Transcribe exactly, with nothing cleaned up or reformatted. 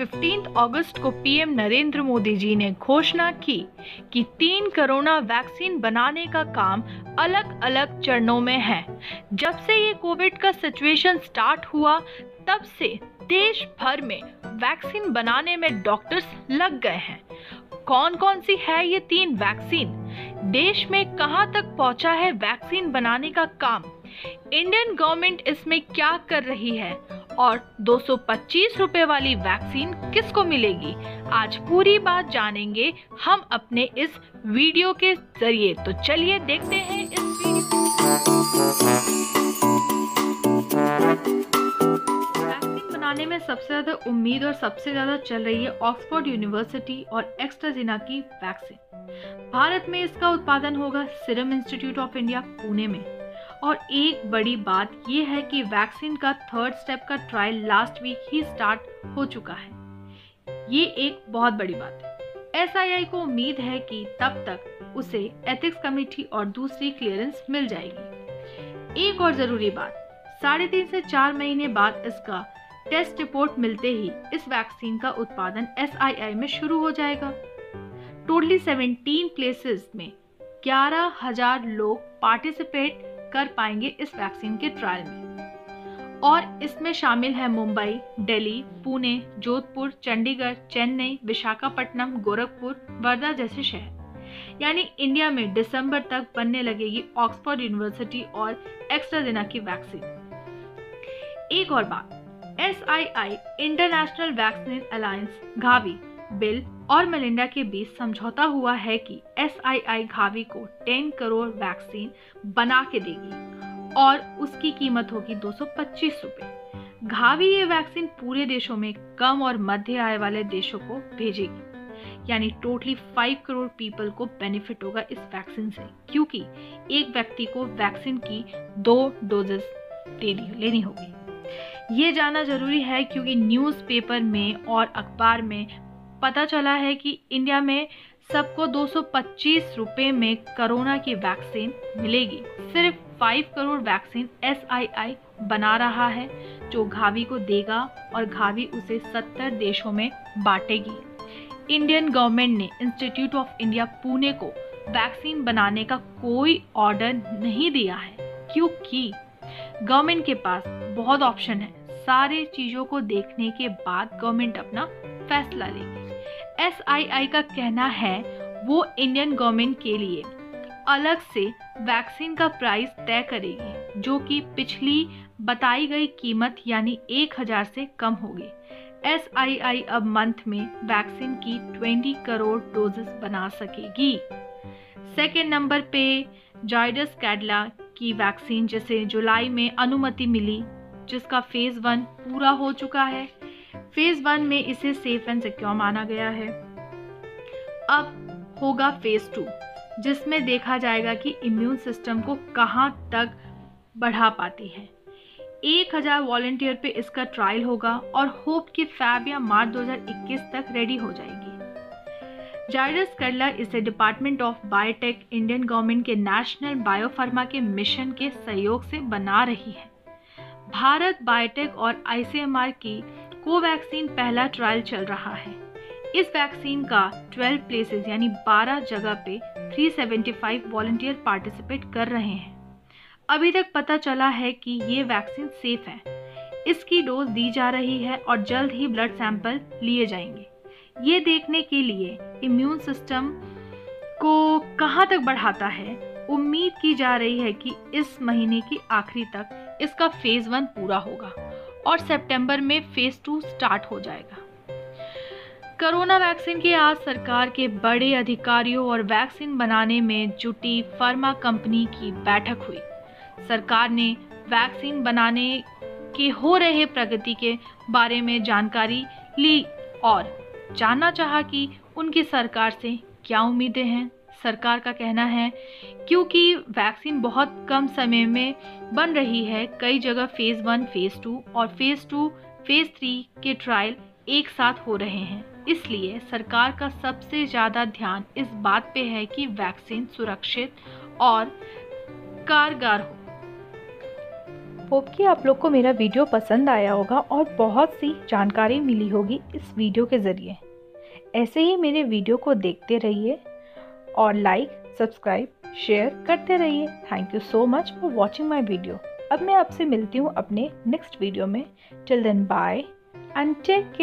पंद्रह अगस्त को पीएम नरेंद्र मोदी जी ने घोषणा की कि तीन कोरोना वैक्सीन बनाने का काम अलग अलग चरणों में है। जब से ये कोविड का सिचुएशन स्टार्ट हुआ तब से देश भर में वैक्सीन बनाने में डॉक्टर्स लग गए हैं। कौन कौन सी है ये तीन वैक्सीन, देश में कहां तक पहुंचा है वैक्सीन बनाने का काम, इंडियन गवर्नमेंट इसमें क्या कर रही है और दो सौ पच्चीस रुपए वाली वैक्सीन किसको मिलेगी, आज पूरी बात जानेंगे हम अपने इस वीडियो के जरिए। तो चलिए देखते हैं इस वीडियो। वैक्सीन बनाने में सबसे ज्यादा उम्मीद और सबसे ज्यादा चल रही है ऑक्सफोर्ड यूनिवर्सिटी और एक्स्ट्राजिना की वैक्सीन। भारत में इसका उत्पादन होगा serum institute of India Pune में। और एक बड़ी बात यह है कि वैक्सीन का थर्ड स्टेप का ट्रायल लास्ट वीक ही स्टार्ट हो चुका है। ये एक बहुत बड़ी बात है। एस आई आई को उम्मीद है कि तब तक उसे एथिक्स कमेटी और दूसरी क्लियरेंस मिल जाएगी। एक और जरूरी बात, साढ़े तीन से चार महीने बाद इसका टेस्ट रिपोर्ट मिलते ही इस वैक्सीन का उत्पादन एस आई आई में शुरू हो जाएगा। टोटली सेवेंटीन प्लेसेस में ग्यारह हजार लोग पार्टिसिपेट कर पाएंगे इस वैक्सीन के ट्रायल में। और इसमें शामिल है मुंबई, दिल्ली, पुणे, जोधपुर, चंडीगढ़, चेन्नई, विशाखापट्टनम, गोरखपुर, वर्धा जैसे शहर। यानी इंडिया में दिसंबर तक बनने लगेगी ऑक्सफोर्ड यूनिवर्सिटी और एक्स्ट्राजिना की वैक्सीन। एक और बात, S I I international vaccine alliance घावी Bill और मेलिंडा के बीच समझौता हुआ है कि एस आई आई घावी को दस करोड़ वैक्सीन बना के देगी और उसकी कीमत होगी दो सौ पच्चीस रुपए। घावी ये वैक्सीन पूरे देशों में कम और मध्य आय वाले देशों को भेजेगी। यानी टोटली पाँच करोड़ पीपल को बेनिफिट होगा इस वैक्सीन से, क्योंकि एक व्यक्ति को वैक्सीन की दो डोजेस लेनी होगी। ये जाना जरूरी है क्योंकि न्यूज़पेपर में और अखबार में पता चला है कि इंडिया में सबको दो सौ पच्चीस रुपए में कोरोना की वैक्सीन मिलेगी। सिर्फ पाँच crore vaccine S I I बना रहा है जो घावी को देगा और घावी उसे सत्तर देशों में बांटेगी। इंडियन गवर्नमेंट ने इंस्टीट्यूट ऑफ इंडिया पुणे को वैक्सीन बनाने का कोई ऑर्डर नहीं दिया है, क्योंकि गवर्नमेंट के पास बहुत ऑप्शन है। सारी चीजों को देखने के बाद गवर्नमेंट अपना फैसला लेगी। एस आई आई का कहना है वो इंडियन गवर्नमेंट के लिए अलग से वैक्सीन का प्राइस तय करेगी, जो कि पिछली बताई गई कीमत यानी एक हजार से कम होगी। एस आई आई अब मंथ में वैक्सीन की बीस करोड़ डोजेस बना सकेगी। सेकेंड नंबर पे जायडस कैडला की वैक्सीन जिसे जुलाई में अनुमति मिली, जिसका फेज वन पूरा हो चुका है। फेज वन में इसे सेफ एंड सिक्योर माना गया है। अब होगा फेज टू, जिसमें देखा जाएगा कि इम्यून सिस्टम को कहां तक बढ़ा पाती है। एक हजार वॉलंटियर पे इसका ट्रायल होगा और होप कि फैब या मार्च दो हजार इक्कीस तक रेडी हो जाएगी। जायडस कैडला इसे department of biotech Indian government के नेशनल बायोफार्मा के मिशन के सहयोग से बना रही है। भारत बायोटेक और आई सी एम आर की कोवैक्सीन पहला ट्रायल चल रहा है। इस वैक्सीन का बारह प्लेसेस यानी बारह जगह पे तीन सौ पचहत्तर वॉलंटियर पार्टिसिपेट कर रहे हैं। अभी तक पता चला है कि ये वैक्सीन सेफ है। इसकी डोज दी जा रही है और जल्द ही ब्लड सैंपल लिए जाएंगे, ये देखने के लिए इम्यून सिस्टम को कहां तक बढ़ाता है। उम्मीद की जा रही है कि इस महीने की आखिरी तक इसका फेज वन पूरा होगा और सितंबर में फेज टू स्टार्ट हो जाएगा। कोरोना वैक्सीन के आज सरकार के बड़े अधिकारियों और वैक्सीन बनाने में जुटी फार्मा कंपनी की बैठक हुई। सरकार ने वैक्सीन बनाने के हो रहे प्रगति के बारे में जानकारी ली और जानना चाहा कि उनकी सरकार से क्या उम्मीदें हैं। सरकार का कहना है क्योंकि वैक्सीन बहुत कम समय में बन रही है, कई जगह फेज वन, फेज टू और फेज टू, फेज थ्री के ट्रायल एक साथ हो रहे हैं, इसलिए सरकार का सबसे ज़्यादा ध्यान इस बात पे है कि वैक्सीन सुरक्षित और कारगर हो। होप कि आप लोग को मेरा वीडियो पसंद आया होगा और बहुत सी जानकारी मिली होगी इस वीडियो के ज़रिए। ऐसे ही मेरे वीडियो को देखते रहिए और लाइक, सब्सक्राइब, शेयर करते रहिए। Thank you so much for watching my video. अब मैं आपसे मिलती हूँ अपने नेक्स्ट वीडियो में। Till then bye and take care.